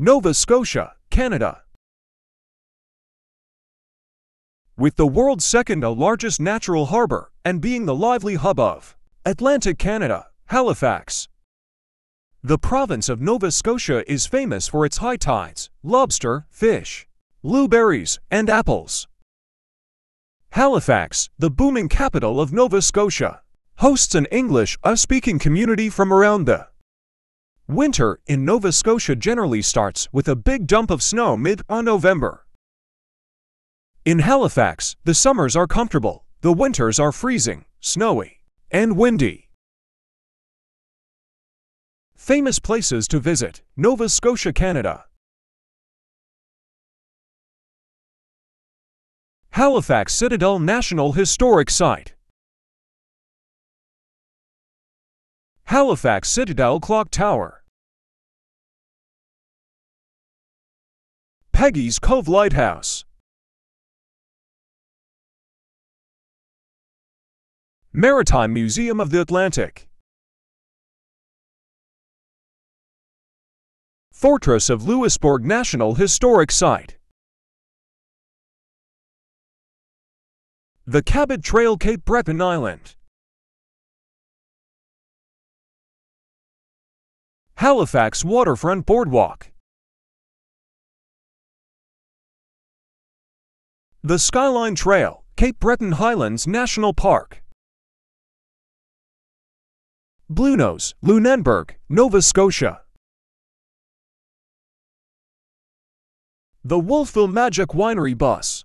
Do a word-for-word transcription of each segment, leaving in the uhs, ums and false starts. Nova Scotia, Canada. With the world's second-largest natural harbour and being the lively hub of Atlantic Canada, Halifax. The province of Nova Scotia is famous for its high tides, lobster, fish, blueberries, and apples. Halifax, the booming capital of Nova Scotia, hosts an English-speaking community from around the winter in Nova Scotia generally starts with a big dump of snow mid-November. In Halifax, the summers are comfortable, the winters are freezing, snowy, and windy. Famous places to visit, Nova Scotia, Canada. Halifax Citadel National Historic Site. Halifax Citadel Clock Tower. Peggy's Cove Lighthouse. Maritime Museum of the Atlantic. Fortress of Louisbourg National Historic Site. The Cabot Trail, Cape Breton Island. Halifax Waterfront Boardwalk. The Skyline Trail, Cape Breton Highlands National Park. Bluenose, Lunenburg, Nova Scotia. The Wolfville Magic Winery Bus.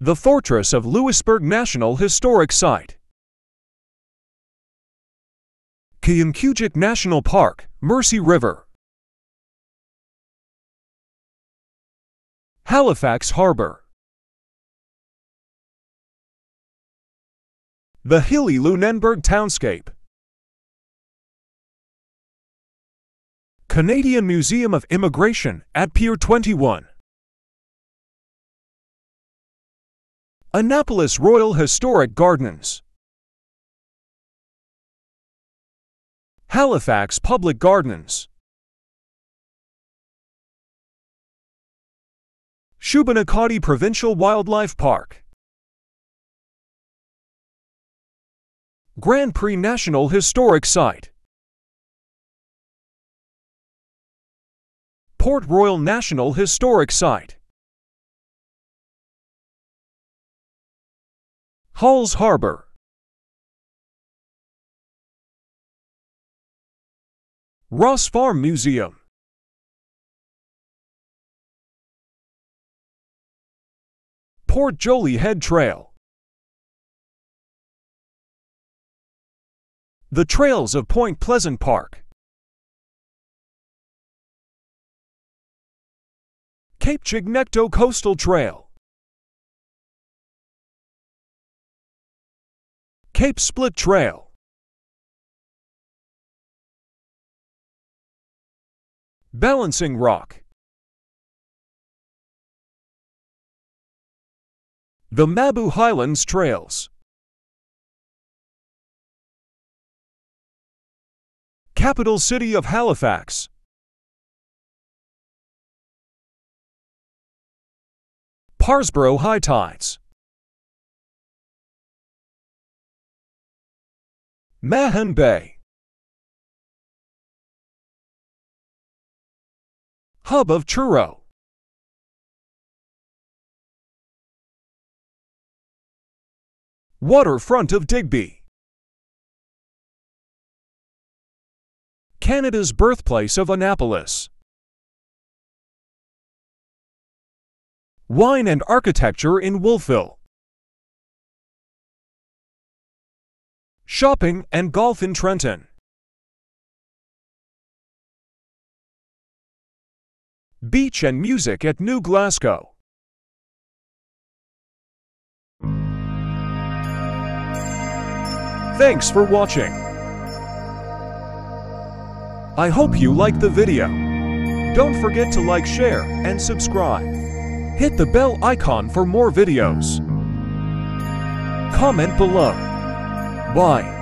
The Fortress of Louisbourg National Historic Site. Kejimkujik National Park, Mercy River. Halifax Harbour. The hilly Lunenburg Townscape. Canadian Museum of Immigration at Pier twenty-one. Annapolis Royal Historic Gardens. Halifax Public Gardens. Shubenacadie Provincial Wildlife Park. Grand Pré National Historic Site. Port Royal National Historic Site. Hall's Harbor. Ross Farm Museum. Port Jolie Head Trail. The trails of Point Pleasant Park. Cape Chignecto Coastal Trail. Cape Split Trail. Balancing Rock. The Mabou Highlands Trails. Capital City of Halifax. Parrsboro High Tides. Mahone Bay. Hub of Churro. Waterfront of Digby. Canada's birthplace of Annapolis. Wine and architecture in Wolfville. Shopping and golf in Trenton. Beach and music at New Glasgow. Thanks for watching. I hope you liked the video. Don't forget to like, share, and subscribe. Hit the bell icon for more videos. Comment below. Bye.